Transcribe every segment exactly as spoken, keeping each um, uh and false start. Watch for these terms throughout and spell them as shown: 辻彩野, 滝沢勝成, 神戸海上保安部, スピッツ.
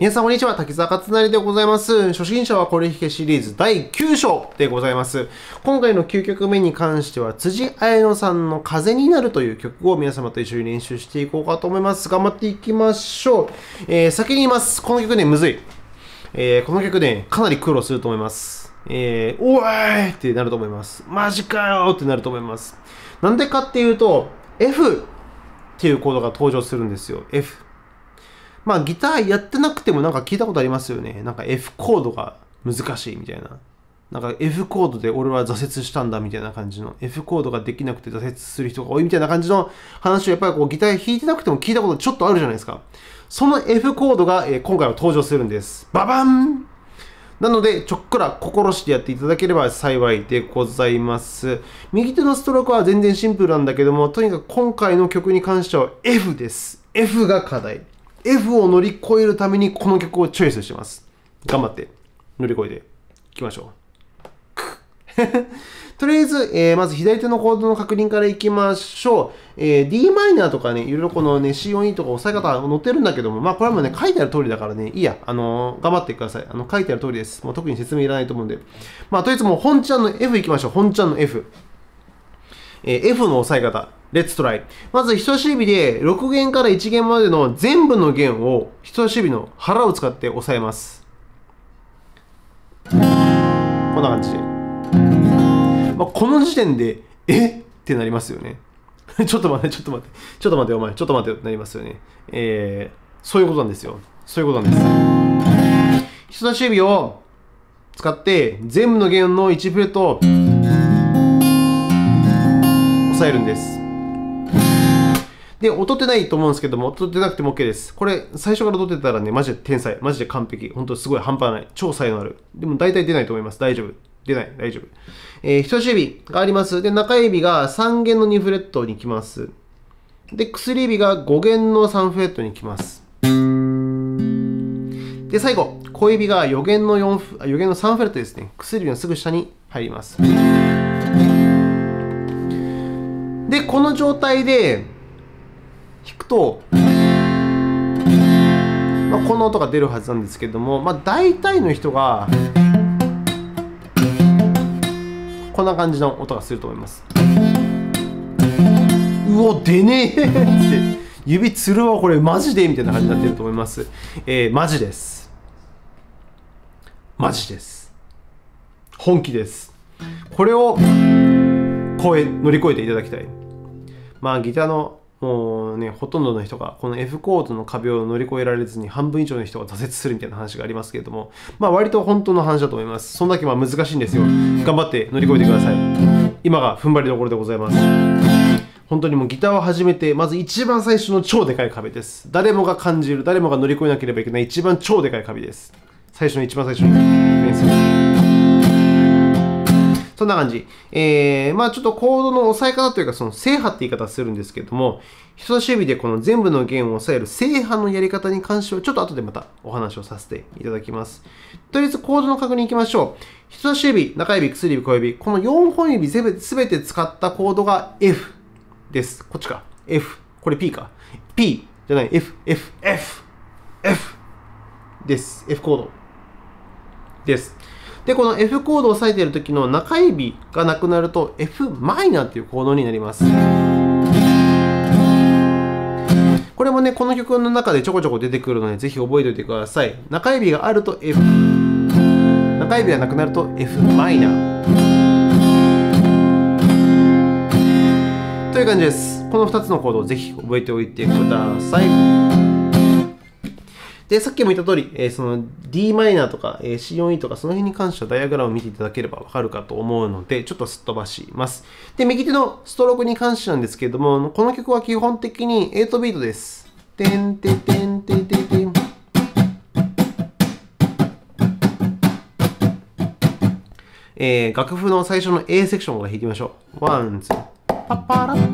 皆さんこんにちは、滝沢勝成でございます。初心者はこれ引けシリーズだいきゅう章でございます。今回のきゅうきょくめに関しては、辻彩野さんの風になるという曲を皆様と一緒に練習していこうかと思います。頑張っていきましょう。えー、先に言います。この曲ね、むずい。えー、この曲ね、かなり苦労すると思います。えー、おーいってなると思います。マジかよってなると思います。なんでかっていうと、F っていうコードが登場するんですよ。F。まあギターやってなくてもなんか聞いたことありますよね。なんか F コードが難しいみたいな。なんか F コードで俺は挫折したんだみたいな感じの。F コードができなくて挫折する人が多いみたいな感じの話をやっぱりこうギター弾いてなくても聞いたことちょっとあるじゃないですか。その F コードが今回は登場するんです。ババン！なので、ちょっくら心してやっていただければ幸いでございます。右手のストロークは全然シンプルなんだけども、とにかく今回の曲に関しては F です。F が課題。F を乗り越えるためにこの曲をチョイスしてます。頑張って乗り越えていきましょう。とりあえず、えー、まず左手のコードの確認からいきましょう。えー、ディーマイナー とかね、いろいろこのね、シーオンイー とか押さえ方載ってるんだけども、まあこれはもうね、書いてある通りだからね、いいや、あのー、頑張ってください。あの、書いてある通りです。もう特に説明いらないと思うんで。まあとりあえずもう本ちゃんの F いきましょう。本ちゃんの F。えー、F の押さえ方。Let's try。まず人差し指でろく弦からいち弦までの全部の弦を人差し指の腹を使って押さえます。こんな感じで。まあ、この時点で、えってなりますよね。ちょっと待って、ちょっと待って、ちょっと待って、お前、ちょっと待って、なりますよね。えー、そういうことなんですよ。そういうことなんです。人差し指を使って全部の弦のいちフレットを押さえるんです。で、音ってないと思うんですけども、音ってなくても OK です。これ、最初から音出てたらね、マジで天才。マジで完璧。ほんとすごい半端ない。超才能ある。でも大体出ないと思います。大丈夫。出ない。大丈夫。えー、人差し指があります。で、中指がさん弦のにフレットに来ます。で、薬指がご弦のさんフレットに来ます。で、最後、小指がよ弦のよんフ、よ弦のさんフレットですね。薬指のすぐ下に入ります。で、この状態で、弾くと、まあ、この音が出るはずなんですけども、まあ、大体の人がこんな感じの音がすると思います。うお、出ねえって指つるわ、これマジでみたいな感じになってると思います。えー、マジです。マジです。本気です。これを超え乗り越えていただきたい。まあギターのもうね、ほとんどの人がこの F コードの壁を乗り越えられずに半分以上の人が挫折するみたいな話がありますけれども、まあ割と本当の話だと思います。そんだけまあ難しいんですよ。頑張って乗り越えてください。今が踏ん張りどころでございます。本当にもうギターを始めてまず一番最初の超でかい壁です。誰もが感じる、誰もが乗り越えなければいけない一番超でかい壁です。最初の一番最初の面積、そんな感じ。えー、まあちょっとコードの押さえ方というか、その正波って言い方するんですけども、人差し指でこの全部の弦を押さえる正波のやり方に関しては、ちょっと後でまたお話をさせていただきます。とりあえずコードの確認いきましょう。人差し指、中指、薬指、小指、このよん本指すべて使ったコードが F です。こっちか。F。これ P か。P じゃない。F、F、F、F です。F コードです。で、この F コードを押さえている時の中指がなくなると エフマイナー というコードになります。これもね、この曲の中でちょこちょこ出てくるので、ぜひ覚えておいてください。中指があると F。中指がなくなると エフマイナー。という感じです。このふたつのコードをぜひ覚えておいてください。で、さっきも言った通り、えー、その ディーマイナー とか、えー、シーオンイー とか、その辺に関してはダイアグラムを見ていただければわかるかと思うので、ちょっとすっ飛ばします。で、右手のストロークに関してなんですけれども、この曲は基本的にはちビートです。てんてんてんてんてんてん。えー、楽譜の最初の A セクションから弾いてみましょう。ワン、ツー、パッパラッ。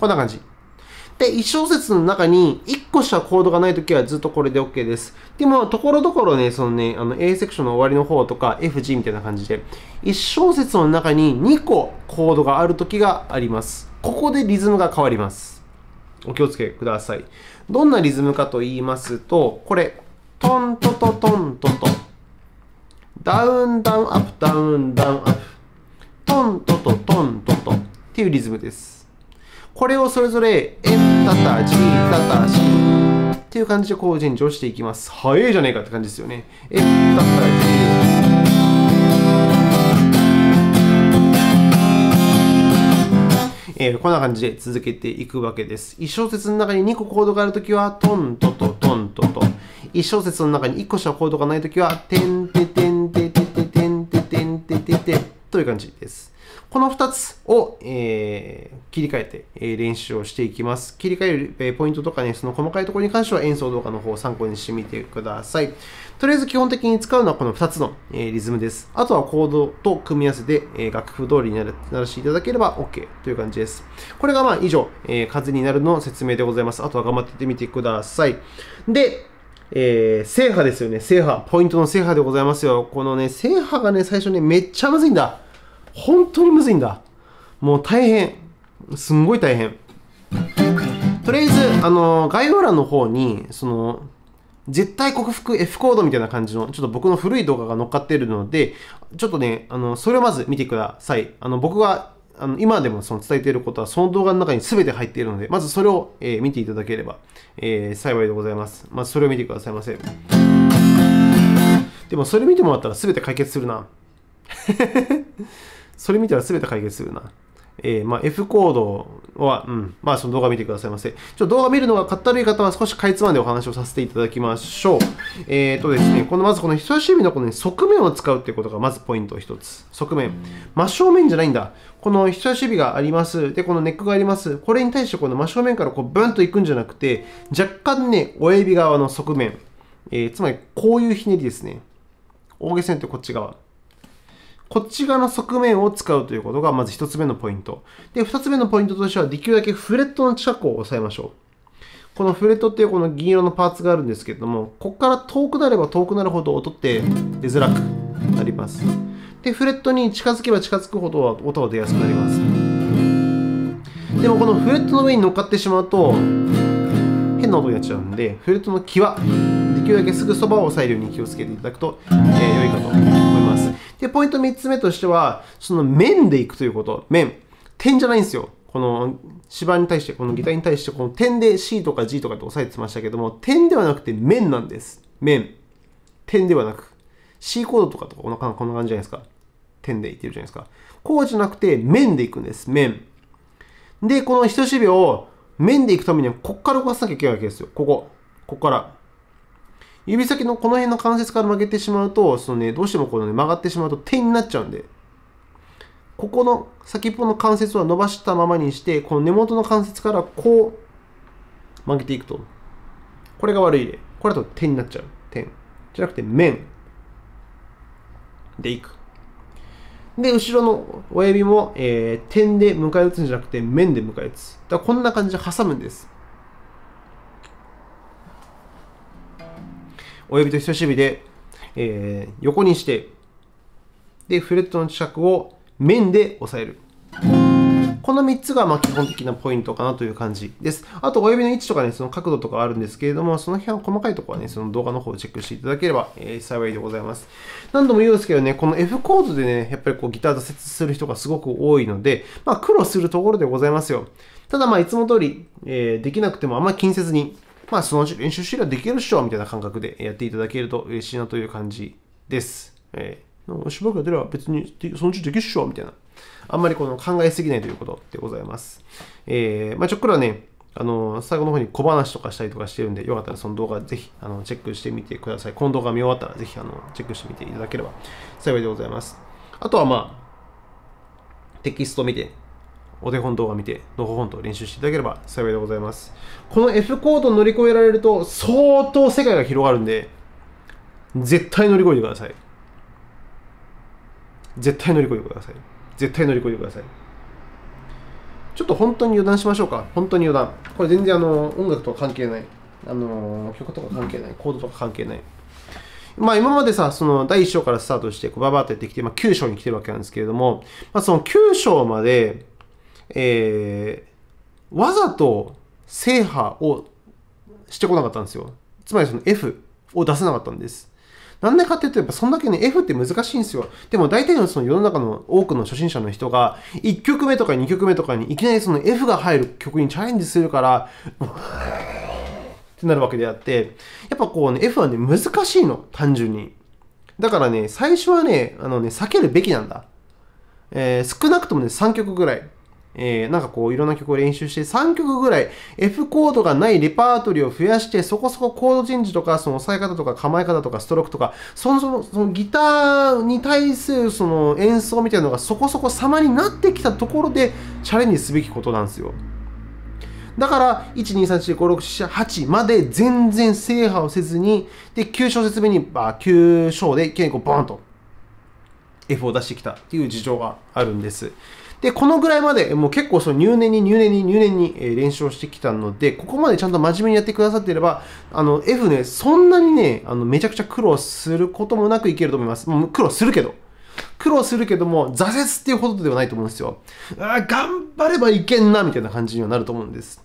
こんな感じ。で、いち小節の中にいっこ個したコードがないときはずっとこれで OK です。でも、ところどころね、そのね、あの A セクションの終わりの方とか エフジー みたいな感じで、いっ小節の中ににこコードがあるときがあります。ここでリズムが変わります。お気をつけください。どんなリズムかと言いますと、これ、トントトトントト。ダウンダウンアップダウンダウンアップ。トントトトントトっていうリズムです。これをそれぞれ M タタ G タタ C っていう感じでこう順序していきます。早いじゃねえかって感じですよね。M タタ G、えー、こんな感じで続けていくわけです。いっ小節の中ににこコードがあるときはトントトトントト。いっ小節の中にいっこしかコードがないときはテンテテンテテテテンテテンテテテという感じです。このふたつを、えー、切り替えて、えー、練習をしていきます。切り替える、えー、ポイントとかね、その細かいところに関しては演奏動画の方を参考にしてみてください。とりあえず基本的に使うのはこのふたつの、えー、リズムです。あとはコードと組み合わせで、えー、楽譜通りにならしていただければ OK という感じです。これがまあ以上、えー、数になるの説明でございます。あとは頑張ってやってみてください。で、えー、制覇ですよね。制覇。ポイントの制覇でございますよ。このね、制覇がね、最初ね、めっちゃむずいんだ。本当にむずいんだ。もう大変。すんごい大変。とりあえず、あの、概要欄の方に、その、絶対克服 F コードみたいな感じの、ちょっと僕の古い動画が載っかっているので、ちょっとね、あの、それをまず見てください。あの、僕が、あの今でもその伝えていることはその動画の中に全て入っているので、まずそれを、えー、見ていただければ、えー、幸いでございます。まずそれを見てくださいませ。でもそれ見てもらったら全て解決するな。それ見たら全て解決するな。えー、まあ F コードは、うん、まあその動画見てくださいませ。ちょっと動画見るのがかったるい方は少しかいつまんでお話をさせていただきましょう。えっとですね、このまずこの人差し指のこの側面を使うっていうことがまずポイント一つ。側面。真正面じゃないんだ。この人差し指があります。で、このネックがあります。これに対してこの真正面からこうブンといくんじゃなくて、若干ね、親指側の側面。えー、つまりこういうひねりですね。大げさに言うとこっち側。こっち側の側面を使うということがまず一つ目のポイント。で、二つ目のポイントとしては、できるだけフレットの近くを押さえましょう。このフレットっていうこの銀色のパーツがあるんですけれども、ここから遠くなれば遠くなるほど音って出づらくなります。で、フレットに近づけば近づくほど音が出やすくなります。でもこのフレットの上に乗っかってしまうと、変な音になっちゃうんで、フレットの際、できるだけすぐそばを押さえるように気をつけていただくと、えー、良いかと思います。で、ポイントみっつめとしては、その面でいくということ。面。点じゃないんですよ。この芝に対して、このギターに対して、この点で C とか G とかって押さえてましたけども、点ではなくて面なんです。面。点ではなく。C コードとかとかこんな感じじゃないですか。点でいってるじゃないですか。こうじゃなくて、面でいくんです。面。で、この人差し指を面でいくためには、こっから動かさなきゃいけないわけですよ。ここ。こっから。指先のこの辺の関節から曲げてしまうと、そのね、どうしてもこの、ね、曲がってしまうと点になっちゃうんで、ここの先っぽの関節は伸ばしたままにして、この根元の関節からこう曲げていくと、これが悪い例。これだと点になっちゃう。点。じゃなくて面でいく。で、後ろの親指も、えー、点で迎え撃つんじゃなくて面で迎え撃つ。だからこんな感じで挟むんです。親指と人差し指で、えー、横にして、で、フレットの近くを面で押さえる。このみっつがまあ基本的なポイントかなという感じです。あと、親指の位置とかね、その角度とかあるんですけれども、その辺の細かいところはね、その動画の方をチェックしていただければ、えー、幸いでございます。何度も言うんですけどね、この F コードでね、やっぱりこうギター挫折する人がすごく多いので、まあ苦労するところでございますよ。ただまあいつも通り、えー、できなくてもあんまり気にせずに、まあ、そのうち練習資料できるっしょみたいな感覚でやっていただけると嬉しいなという感じです。えー、しばらくやってれば別にそのうちできるっしょみたいな。あんまりこの考えすぎないということでございます。えー、まあ、ちょっくらね、あの、最後の方に小話とかしたりとかしてるんで、よかったらその動画ぜひ、あの、チェックしてみてください。この動画見終わったらぜひ、あの、チェックしてみていただければ幸いでございます。あとはまあ、テキストを見て、お手本動画見て、のほほんと練習していただければ幸いでございます。この F コードを乗り越えられると相当世界が広がるんで、絶対乗り越えてください。絶対乗り越えてください。絶対乗り越えてください。ちょっと本当に油断しましょうか。本当に油断。これ全然あの、音楽とは関係ない。あの曲とか関係ない、コードとか関係ない。まあ今までさ、そのだいいっ章からスタートしてこうババーってやってきて、まあ、きゅう章に来てるわけなんですけれども、まあ、そのきゅう章まで、えー、わざと制覇をしてこなかったんですよ。つまりその F を出せなかったんです。なんでかっていうと、やっぱそんだけね、F って難しいんですよ。でも大体のその世の中の多くの初心者の人が、いっきょくめとかにきょくめとかにいきなりその F が入る曲にチャレンジするから、ってなるわけであって、やっぱこうね、F はね、難しいの、単純に。だからね、最初はね、あのね、避けるべきなんだ。えー、少なくともね、さんきょくぐらい。えー、なんかこういろんな曲を練習してさんきょくぐらい F コードがないレパートリーを増やして、そこそこコードチェンジとかその押さえ方とか構え方とかストロークとか、そもそもそのギターに対するその演奏みたいなのがそこそこ様になってきたところでチャレンジすべきことなんですよ。だからいちにさんしごろくしちはちまで全然制覇をせずに、できゅう小節目にあきゅう章で結構ボンと F を出してきたっていう事情があるんです。で、このぐらいまで、もう結構その入念に入念に入念に練習をしてきたので、ここまでちゃんと真面目にやってくださっていれば、あの、F ね、そんなにね、あの、めちゃくちゃ苦労することもなくいけると思います。もう苦労するけど。苦労するけども、挫折っていうほどではないと思うんですよ。あ、頑張ればいけんな、みたいな感じにはなると思うんです。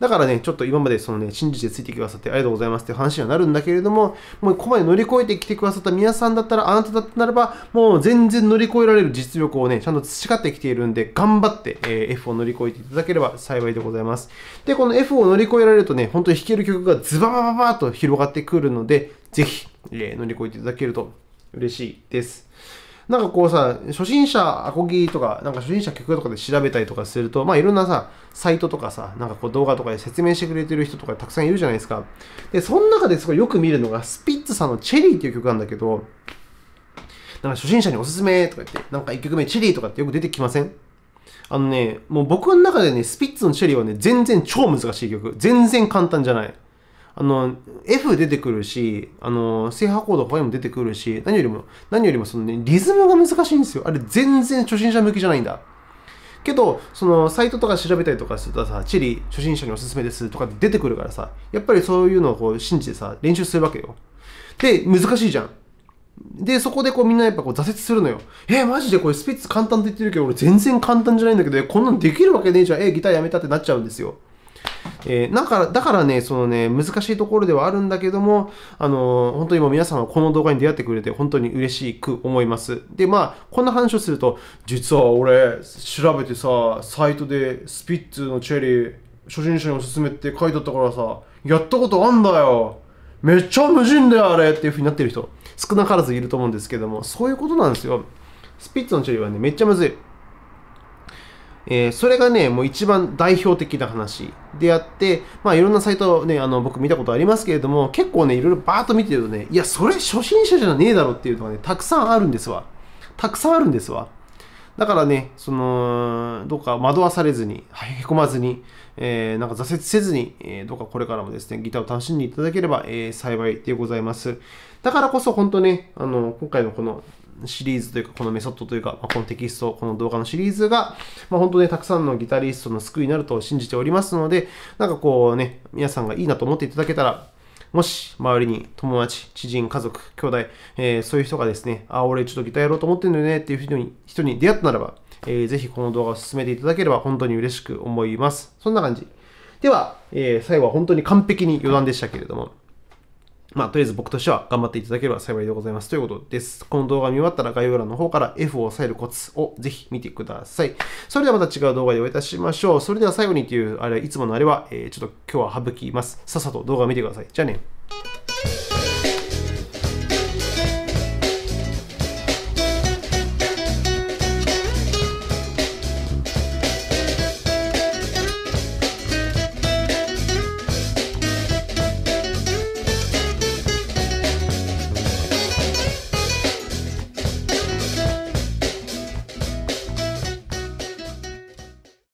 だからね、ちょっと今までそのね、信じてついてくださってありがとうございますっていう話にはなるんだけれども、もうここまで乗り越えてきてくださった皆さんだったら、あなただったならば、もう全然乗り越えられる実力をね、ちゃんと培ってきているんで、頑張って、えー、F を乗り越えていただければ幸いでございます。で、この F を乗り越えられるとね、本当に弾ける曲がズババババーと広がってくるので、ぜひ、えー、乗り越えていただけると嬉しいです。なんかこうさ、初心者アコギとか、なんか初心者曲とかで調べたりとかすると、まあいろんなさ、サイトとかさ、なんかこう動画とかで説明してくれてる人とかたくさんいるじゃないですか。で、その中ですごいよく見るのが、スピッツさんのチェリーっていう曲なんだけど、なんか初心者におすすめとか言って、なんかいっきょくめチェリーとかってよく出てきません？あのね、もう僕の中でね、スピッツのチェリーはね、全然超難しい曲。全然簡単じゃない。あの、F 出てくるし、あの、制覇コード他にも出てくるし、何よりも、何よりもそのね、リズムが難しいんですよ。あれ全然初心者向きじゃないんだ。けど、その、サイトとか調べたりとかするとさ、チェリー初心者におすすめですとか出てくるからさ、やっぱりそういうのをこう信じてさ、練習するわけよ。で、難しいじゃん。で、そこでこうみんなやっぱこう挫折するのよ。えー、マジでこれスピッツ簡単って言ってるけど、俺全然簡単じゃないんだけど、こんなんできるわけねえじゃん。えー、ギターやめたってなっちゃうんですよ。えー、だから、だからね、そのね、難しいところではあるんだけども、あのー、本当にもう皆さんはこの動画に出会ってくれて、本当に嬉しく思います。で、まあ、こんな話をすると、実は俺、調べてさ、サイトでスピッツのチェリー、初心者におすすめって書いてあったからさ、やったことあんだよ。めっちゃ無人だよ、あれっていう風になってる人、少なからずいると思うんですけども、そういうことなんですよ。スピッツのチェリーはね、めっちゃむずい。えー、それがね、もう一番代表的な話であって、まあいろんなサイトね、あの、僕見たことありますけれども、結構ね、いろいろバーッと見てるとね、いや、それ初心者じゃねえだろっていうのがね、たくさんあるんですわ。たくさんあるんですわ。だからね、その、どうか惑わされずに、へこまずに、えー、なんか挫折せずに、えー、どうかこれからもですね、ギターを楽しんでいただければ、えー、幸いでございます。だからこそ、本当ね、あの、今回のこの、シリーズというか、このメソッドというか、このテキスト、この動画のシリーズが、まあ、本当ね、たくさんのギタリストの救いになると信じておりますので、なんかこうね、皆さんがいいなと思っていただけたら、もし周りに友達、知人、家族、兄弟、えー、そういう人がですね、あ、俺ちょっとギターやろうと思ってるんだよねっていう人に、人に出会ったならば、えー、ぜひこの動画を進めていただければ本当に嬉しく思います。そんな感じ。では、えー、最後は本当に完璧に余談でしたけれども、まあ、とりあえず僕としては頑張っていただければ幸いでございますということです。この動画が見終わったら概要欄の方から F を抑えるコツをぜひ見てください。それではまた違う動画でお会いいたしましょう。それでは最後にという、あれ、いつものあれは、えー、ちょっと今日は省きます。さっさと動画を見てください。じゃあね。